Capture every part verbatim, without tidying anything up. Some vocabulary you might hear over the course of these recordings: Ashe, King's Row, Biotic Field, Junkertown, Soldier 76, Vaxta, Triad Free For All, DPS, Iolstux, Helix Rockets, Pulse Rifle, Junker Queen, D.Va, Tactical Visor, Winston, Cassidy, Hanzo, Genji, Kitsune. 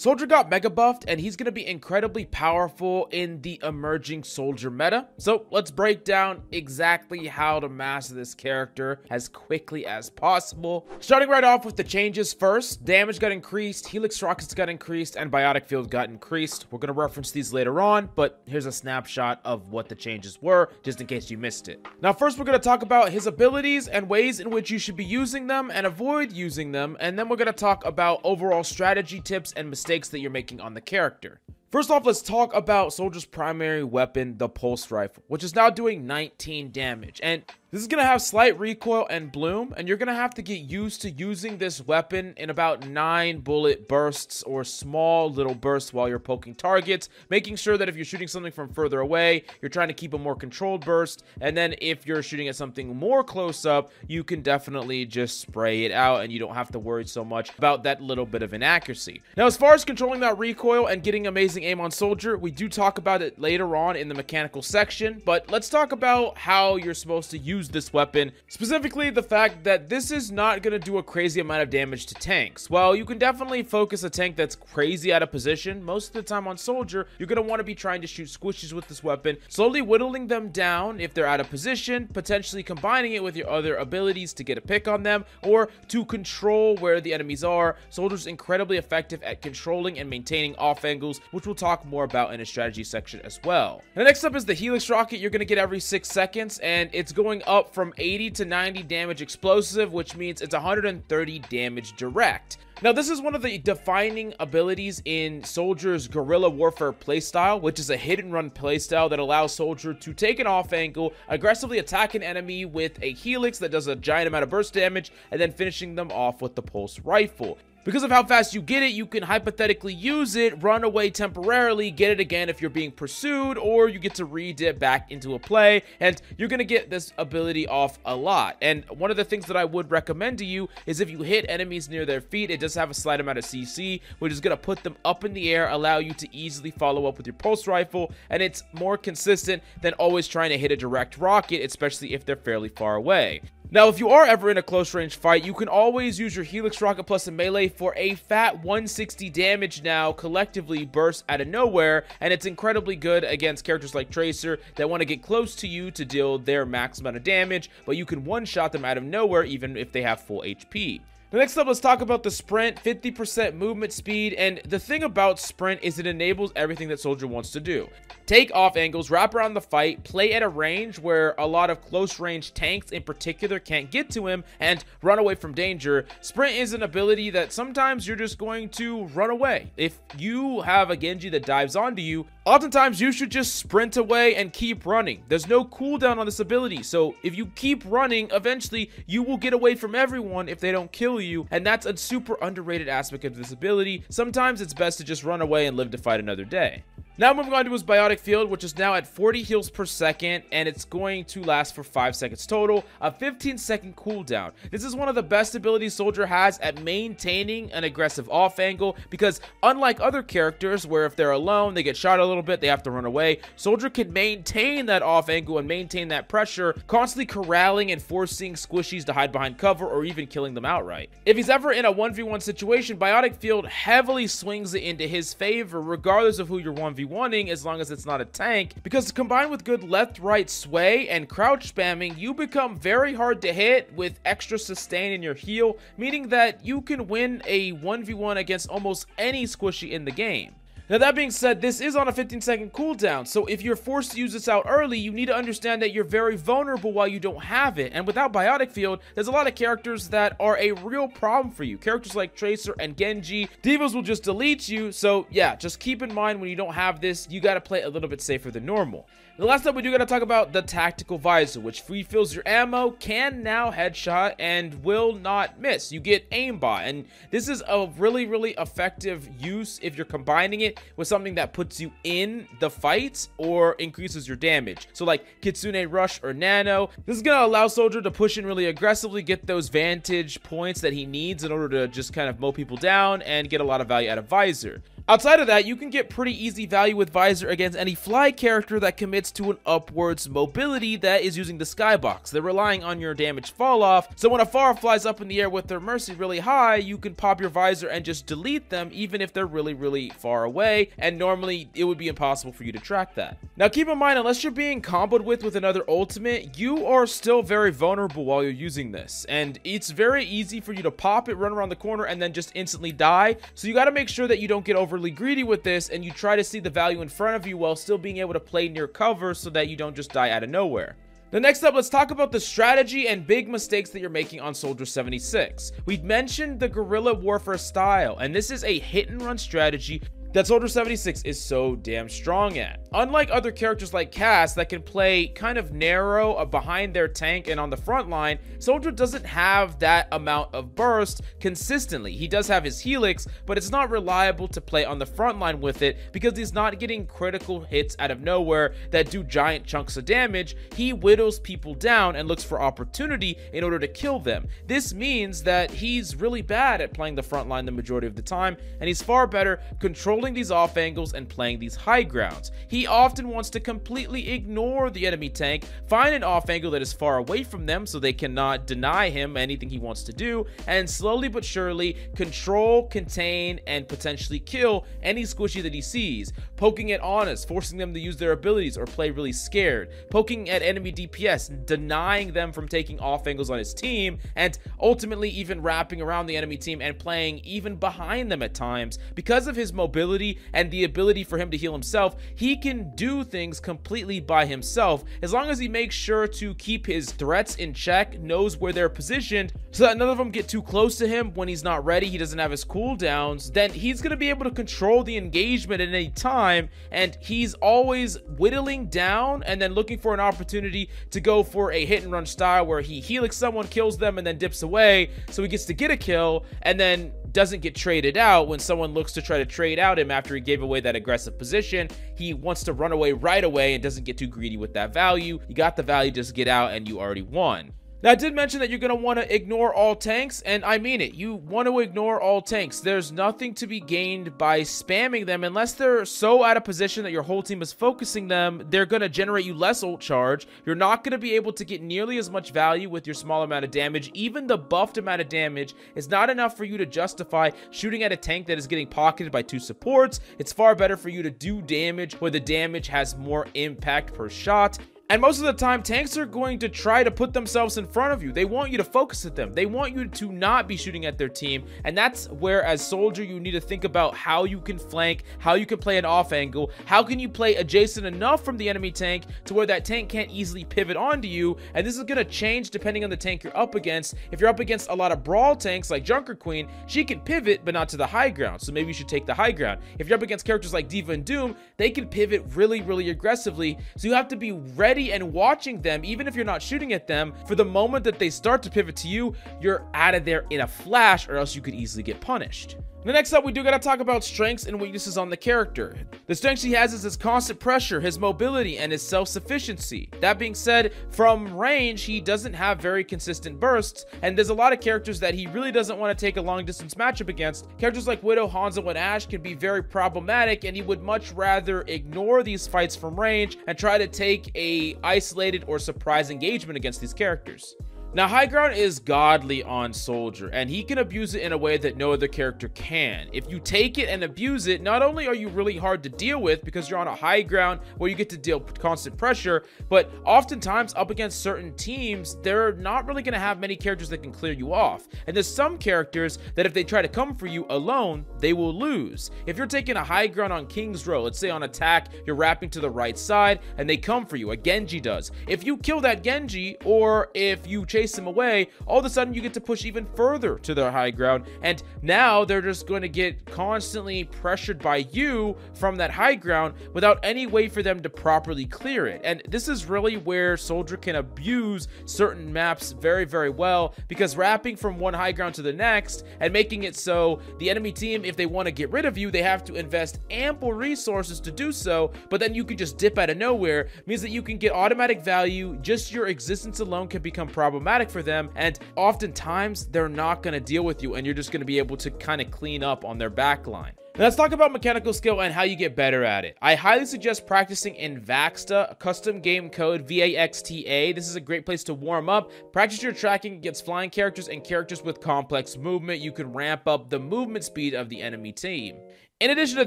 Soldier got mega buffed, and he's going to be incredibly powerful in the emerging Soldier meta. So let's break down exactly how to master this character as quickly as possible. Starting right off with the changes first, damage got increased, Helix Rockets got increased, and Biotic Field got increased. We're going to reference these later on, but here's a snapshot of what the changes were, just in case you missed it. Now first we're going to talk about his abilities and ways in which you should be using them and avoid using them, and then we're going to talk about overall strategy tips and mistakes that you're making on the character. First off, let's talk about Soldier's primary weapon, the Pulse Rifle, which is now doing nineteen damage. And this is going to have slight recoil and bloom, and you're going to have to get used to using this weapon in about nine bullet bursts or small little bursts while you're poking targets, making sure that if you're shooting something from further away, you're trying to keep a more controlled burst, and then if you're shooting at something more close up, you can definitely just spray it out and you don't have to worry so much about that little bit of inaccuracy. Now, as far as controlling that recoil and getting amazing aim on Soldier, we do talk about it later on in the mechanical section, but let's talk about how you're supposed to use this weapon, specifically the fact that this is not going to do a crazy amount of damage to tanks. While you can definitely focus a tank that's crazy out of position, most of the time on Soldier, you're going to want to be trying to shoot squishes with this weapon, slowly whittling them down if they're out of position, potentially combining it with your other abilities to get a pick on them or to control where the enemies are. Soldier's incredibly effective at controlling and maintaining off angles, which we'll talk more about in a strategy section as well. And next up is the Helix Rocket. You're going to get every six seconds, and it's going up from eighty to ninety damage explosive, which means it's one hundred thirty damage direct. Now, this is one of the defining abilities in Soldier's guerrilla warfare playstyle, which is a hit-and-run playstyle that allows Soldier to take an off-angle, aggressively attack an enemy with a Helix that does a giant amount of burst damage, and then finishing them off with the Pulse Rifle. Because of how fast you get it, you can hypothetically use it, run away temporarily, get it again if you're being pursued, or you get to re-dip back into a play, and you're going to get this ability off a lot. And one of the things that I would recommend to you is if you hit enemies near their feet, it does have a slight amount of C C, which is going to put them up in the air, allow you to easily follow up with your Pulse Rifle, and it's more consistent than always trying to hit a direct rocket, especially if they're fairly far away. Now, if you are ever in a close-range fight, you can always use your Helix Rocket plus a melee for a fat one hundred sixty damage now, collectively burst out of nowhere, and it's incredibly good against characters like Tracer that want to get close to you to deal their max amount of damage, but you can one-shot them out of nowhere even if they have full H P. Now, next up, let's talk about the sprint, fifty percent movement speed, and the thing about sprint is it enables everything that Soldier wants to do. Take off angles, wrap around the fight, play at a range where a lot of close range tanks in particular can't get to him, and run away from danger. Sprint is an ability that sometimes you're just going to run away. If you have a Genji that dives onto you, oftentimes you should just sprint away and keep running. There's no cooldown on this ability, so if you keep running, eventually you will get away from everyone if they don't kill you. you and that's a super underrated aspect of this ability. Sometimes it's best to just run away and live to fight another day. Now moving on to his Biotic Field, which is now at forty heals per second, and it's going to last for five seconds total, a fifteen second cooldown. This is one of the best abilities Soldier has at maintaining an aggressive off angle, because unlike other characters where if they're alone, they get shot a little bit, they have to run away, Soldier can maintain that off angle and maintain that pressure, constantly corralling and forcing squishies to hide behind cover or even killing them outright. If he's ever in a one v one situation, Biotic Field heavily swings it into his favor, regardless of who you're one v one wanting, as long as it's not a tank, because combined with good left-right sway and crouch spamming, you become very hard to hit with extra sustain in your heal, meaning that you can win a one v one against almost any squishy in the game. Now that being said, this is on a fifteen second cooldown, so if you're forced to use this out early, you need to understand that you're very vulnerable while you don't have it, and without Biotic Field, there's a lot of characters that are a real problem for you. Characters like Tracer and Genji, Divas will just delete you, so yeah, just keep in mind when you don't have this, you gotta play a little bit safer than normal. The last up, we do gotta talk about the Tactical Visor, which refills your ammo, can now headshot, and will not miss. You get aimbot, and this is a really, really effective use if you're combining it with something that puts you in the fight or increases your damage. So like Kitsune Rush or Nano, this is gonna allow Soldier to push in really aggressively, get those vantage points that he needs in order to just kind of mow people down and get a lot of value out of Visor. Outside of that, you can get pretty easy value with Visor against any fly character that commits to an upwards mobility that is using the skybox. They're relying on your damage fall off, so when a far flies up in the air with their mercy really high, you can pop your Visor and just delete them even if they're really really far away, and normally it would be impossible for you to track that. Now keep in mind, unless you're being comboed with with another ultimate, you are still very vulnerable while you're using this, and it's very easy for you to pop it, run around the corner, and then just instantly die. So you got to make sure that you don't get over greedy with this and you try to see the value in front of you while still being able to play near cover so that you don't just die out of nowhere. Now next up, let's talk about the strategy and big mistakes that you're making on Soldier seventy-six. We've mentioned the guerrilla warfare style, and this is a hit and run strategy that Soldier seventy-six is so damn strong at. Unlike other characters like Cass that can play kind of narrow uh, behind their tank and on the front line, Soldier doesn't have that amount of burst consistently. He does have his Helix, but it's not reliable to play on the front line with it because he's not getting critical hits out of nowhere that do giant chunks of damage. He whittles people down and looks for opportunity in order to kill them. This means that he's really bad at playing the front line the majority of the time, and he's far better controlling these off angles and playing these high grounds. He often wants to completely ignore the enemy tank, find an off angle that is far away from them so they cannot deny him anything he wants to do, and slowly but surely control, contain, and potentially kill any squishy that he sees, poking at honest, forcing them to use their abilities or play really scared, poking at enemy D P S, denying them from taking off angles on his team, and ultimately even wrapping around the enemy team and playing even behind them at times. Because of his mobility and the ability for him to heal himself, he can do things completely by himself as long as he makes sure to keep his threats in check, knows where they're positioned so that none of them get too close to him when he's not ready, he doesn't have his cooldowns. Then he's going to be able to control the engagement at any time, and he's always whittling down and then looking for an opportunity to go for a hit and run style where he helix someone, kills them, and then dips away so he gets to get a kill and then doesn't get traded out when someone looks to try to trade out him after he gave away that aggressive position. He wants to run away right away and doesn't get too greedy with that value. You got the value, just get out, and you already won. Now, I did mention that you're going to want to ignore all tanks, and I mean it. You want to ignore all tanks. There's nothing to be gained by spamming them unless they're so out of position that your whole team is focusing them. They're going to generate you less ult charge. You're not going to be able to get nearly as much value with your small amount of damage. Even the buffed amount of damage is not enough for you to justify shooting at a tank that is getting pocketed by two supports. It's far better for you to do damage where the damage has more impact per shot. And most of the time, tanks are going to try to put themselves in front of you. They want you to focus at them. They want you to not be shooting at their team. And that's where, as Soldier, you need to think about how you can flank, how you can play an off angle, how can you play adjacent enough from the enemy tank to where that tank can't easily pivot onto you. And this is going to change depending on the tank you're up against. If you're up against a lot of brawl tanks like Junker Queen, she can pivot, but not to the high ground. So maybe you should take the high ground. If you're up against characters like D.Va and Doom, they can pivot really, really aggressively. So you have to be ready and watching them, even if you're not shooting at them. For the moment that they start to pivot to you, you're out of there in a flash, or else you could easily get punished. Now next up, we do gotta talk about strengths and weaknesses on the character. The strengths he has is his constant pressure, his mobility, and his self-sufficiency. That being said, from range, he doesn't have very consistent bursts, and there's a lot of characters that he really doesn't want to take a long distance matchup against. Characters like Widow, Hanzo, and Ashe can be very problematic, and he would much rather ignore these fights from range and try to take a isolated or surprise engagement against these characters. Now, high ground is godly on Soldier, and he can abuse it in a way that no other character can. If you take it and abuse it, not only are you really hard to deal with because you're on a high ground where you get to deal with constant pressure, but oftentimes up against certain teams, they're not really going to have many characters that can clear you off. And there's some characters that if they try to come for you alone, they will lose. If you're taking a high ground on King's Row, let's say on attack, you're wrapping to the right side and they come for you, a Genji does. If you kill that Genji, or if you chase him away, all of a sudden you get to push even further to their high ground, and now they're just going to get constantly pressured by you from that high ground without any way for them to properly clear it. And this is really where Soldier can abuse certain maps very, very well, because wrapping from one high ground to the next and making it so the enemy team, if they want to get rid of you, they have to invest ample resources to do so, but then you can just dip out of nowhere, means that you can get automatic value. Just your existence alone can become problematic. problematic for them, and oftentimes they're not going to deal with you, and you're just going to be able to kind of clean up on their back line. Now let's talk about mechanical skill and how you get better at it. I highly suggest practicing in Vaxta, a custom game code V A X T A. This is a great place to warm up, practice your tracking against flying characters and characters with complex movement. You can ramp up the movement speed of the enemy team. In addition to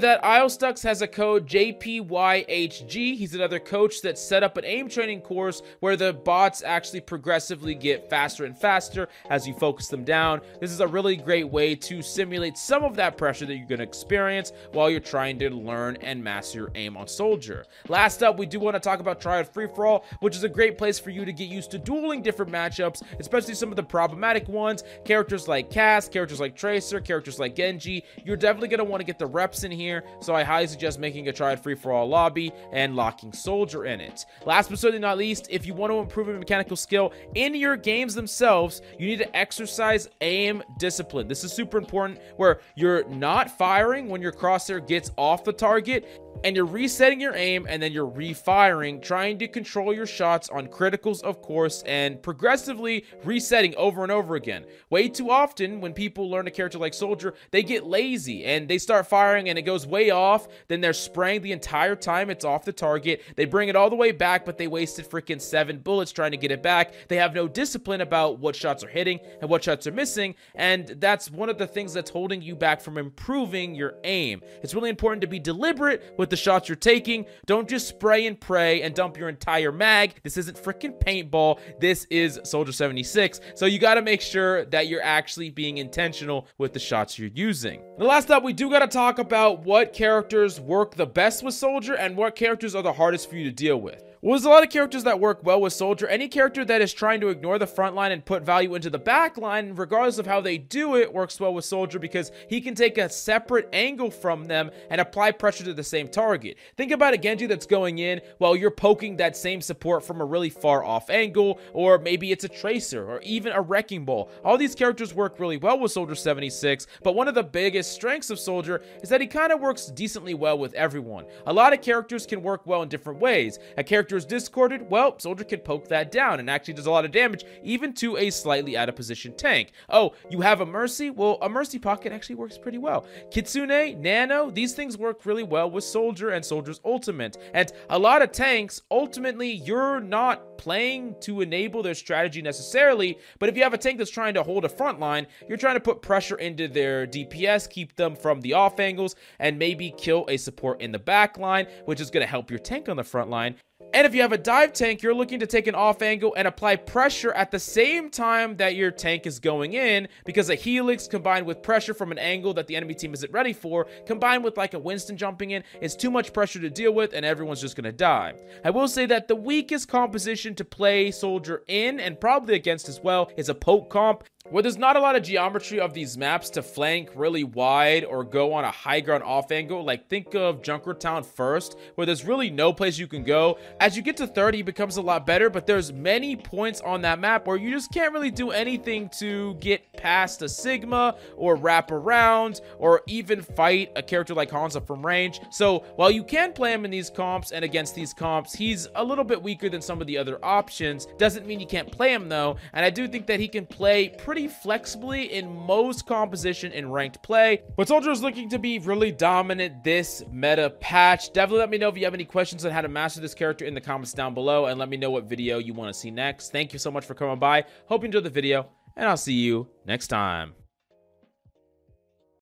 that, Iolstux has a code J P Y H G. He's another coach that set up an aim training course where the bots actually progressively get faster and faster as you focus them down. This is a really great way to simulate some of that pressure that you're going to experience while you're trying to learn and master your aim on Soldier. Last up, we do want to talk about Triad Free For All, which is a great place for you to get used to dueling different matchups, especially some of the problematic ones. Characters like Cass, characters like Tracer, characters like Genji. You're definitely going to want to get the rep in here, so I highly suggest making a Triad Free For All lobby and locking Soldier in it. Last but certainly not least, if you want to improve your mechanical skill in your games themselves, you need to exercise aim discipline. This is super important, where you're not firing when your crosshair gets off the target, and you're resetting your aim and then you're refiring, trying to control your shots on criticals, of course, and progressively resetting over and over again. Way too often when people learn a character like Soldier, they get lazy and they start firing and it goes way off, then they're spraying the entire time it's off the target. They bring it all the way back, but they wasted freaking seven bullets trying to get it back. They have no discipline about what shots are hitting and what shots are missing, and that's one of the things that's holding you back from improving your aim. It's really important to be deliberate with the shots you're taking. Don't just spray and pray and dump your entire mag. This isn't freaking paintball. This is Soldier seventy-six, so you got to make sure that you're actually being intentional with the shots you're using. Now, last up, we do got to talk about about what characters work the best with Soldier and what characters are the hardest for you to deal with. Well, there's a lot of characters that work well with Soldier. Any character that is trying to ignore the front line and put value into the back line, regardless of how they do it, works well with Soldier because he can take a separate angle from them and apply pressure to the same target. Think about a Genji that's going in while you're poking that same support from a really far off angle, or maybe it's a Tracer or even a Wrecking Ball. All these characters work really well with Soldier seventy-six, but one of the biggest strengths of Soldier is that he kind of works decently well with everyone. A lot of characters can work well in different ways. A character is discorded, well, Soldier can poke that down and actually does a lot of damage, even to a slightly out of position tank. Oh, you have a Mercy? Well, a Mercy Pocket actually works pretty well. Kitsune, Nano, these things work really well with Soldier and Soldier's ultimate. And a lot of tanks, ultimately, you're not playing to enable their strategy necessarily, but if you have a tank that's trying to hold a front line, you're trying to put pressure into their D P S, keep them from the off angles, and maybe kill a support in the back line, which is going to help your tank on the front line. And if you have a dive tank, you're looking to take an off angle and apply pressure at the same time that your tank is going in, because a Helix combined with pressure from an angle that the enemy team isn't ready for, combined with like a Winston jumping in, is too much pressure to deal with and everyone's just going to die. I will say that the weakest composition to play Soldier in, and probably against as well, is a poke comp, where there's not a lot of geometry of these maps to flank really wide or go on a high ground off angle. Like, think of Junkertown first, where there's really no place you can go. As you get to thirty, it becomes a lot better, but there's many points on that map where you just can't really do anything to get past a Sigma or wrap around or even fight a character like Hansa from range. So while you can play him in these comps and against these comps, he's a little bit weaker than some of the other options. Doesn't mean you can't play him though, and I do think that he can play pretty Pretty flexibly in most composition in ranked play, but Soldier is looking to be really dominant this meta patch. Definitely let me know if you have any questions on how to master this character in the comments down below, and let me know what video you want to see next. Thank you so much for coming by. Hope you enjoyed the video, and I'll see you next time.